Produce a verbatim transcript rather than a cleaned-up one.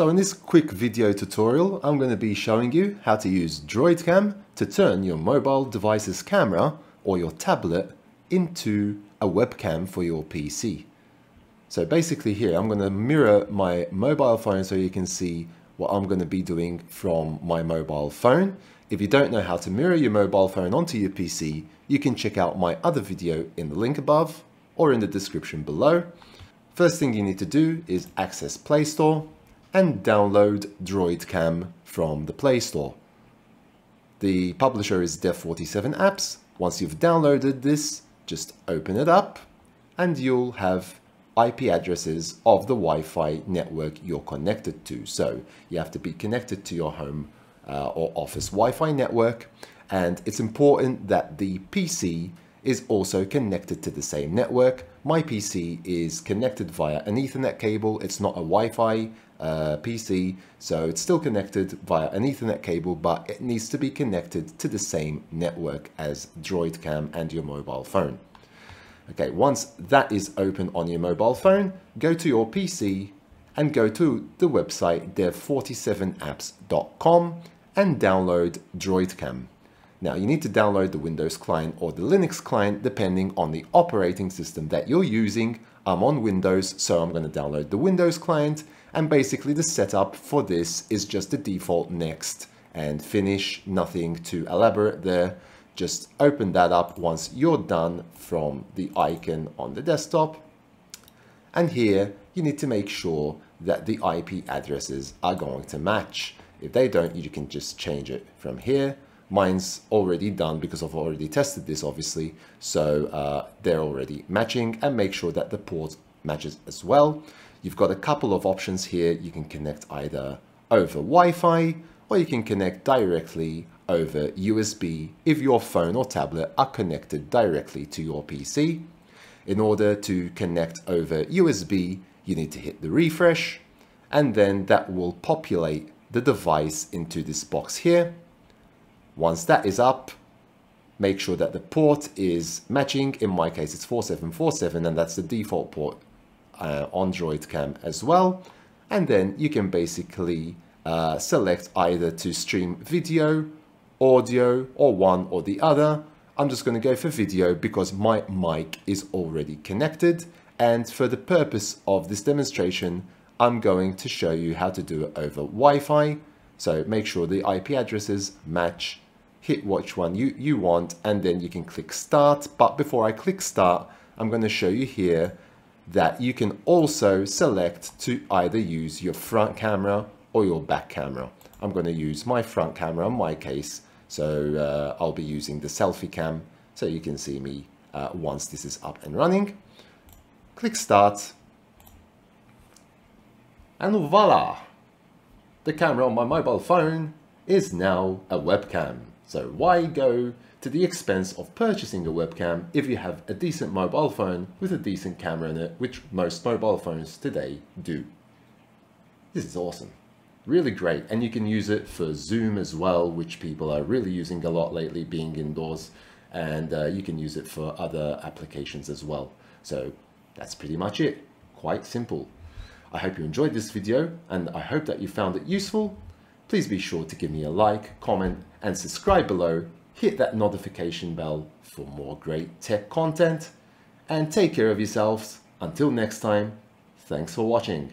So in this quick video tutorial, I'm going to be showing you how to use DroidCam to turn your mobile device's camera or your tablet into a webcam for your P C. So basically here, I'm going to mirror my mobile phone so you can see what I'm going to be doing from my mobile phone. If you don't know how to mirror your mobile phone onto your P C, you can check out my other video in the link above or in the description below. First thing you need to do is access Play Store and download DroidCam from the Play Store. The publisher is Dev forty-seven Apps. Once you've downloaded this, just open it up and you'll have I P addresses of the Wi-Fi network you're connected to. So you have to be connected to your home uh, or office Wi-Fi network, and it's important that the P C is also connected to the same network. My P C is connected via an Ethernet cable. It's not a Wi-Fi uh, P C, so it's still connected via an Ethernet cable, but it needs to be connected to the same network as DroidCam and your mobile phone. Okay, once that is open on your mobile phone, go to your P C and go to the website dev forty-seven apps dot com and download DroidCam. Now, you need to download the Windows client or the Linux client depending on the operating system that you're using. I'm on Windows, so I'm going to download the Windows client, and basically the setup for this is just the default next and finish, nothing too elaborate there. Just open that up once you're done from the icon on the desktop. And here, you need to make sure that the I P addresses are going to match. If they don't, you can just change it from here. Mine's already done because I've already tested this, obviously, so uh, they're already matching, and make sure that the port matches as well. You've got a couple of options here. You can connect either over Wi-Fi, or you can connect directly over U S B if your phone or tablet are connected directly to your P C. In order to connect over U S B, you need to hit the refresh, and then that will populate the device into this box here. Once that is up, make sure that the port is matching. In my case, it's four seven four seven, and that's the default port uh, on DroidCam as well. And then you can basically uh, select either to stream video, audio, or one or the other. I'm just going to go for video because my mic is already connected. And for the purpose of this demonstration, I'm going to show you how to do it over Wi-Fi. So make sure the I P addresses match. Hit which one you, you want, and then you can click start. But before I click start, I'm going to show you here that you can also select to either use your front camera or your back camera. I'm going to use my front camera in my case, so uh, I'll be using the selfie cam, so you can see me uh, once this is up and running. Click start, and voila! The camera on my mobile phone is now a webcam. So why go to the expense of purchasing a webcam if you have a decent mobile phone with a decent camera in it, which most mobile phones today do? This is awesome. Really great. And you can use it for Zoom as well, which people are really using a lot lately, being indoors. And uh, you can use it for other applications as well. So that's pretty much it. Quite simple. I hope you enjoyed this video, and I hope that you found it useful. Please be sure to give me a like, comment, and subscribe below. Hit that notification bell for more great tech content. And take care of yourselves. Until next time, thanks for watching.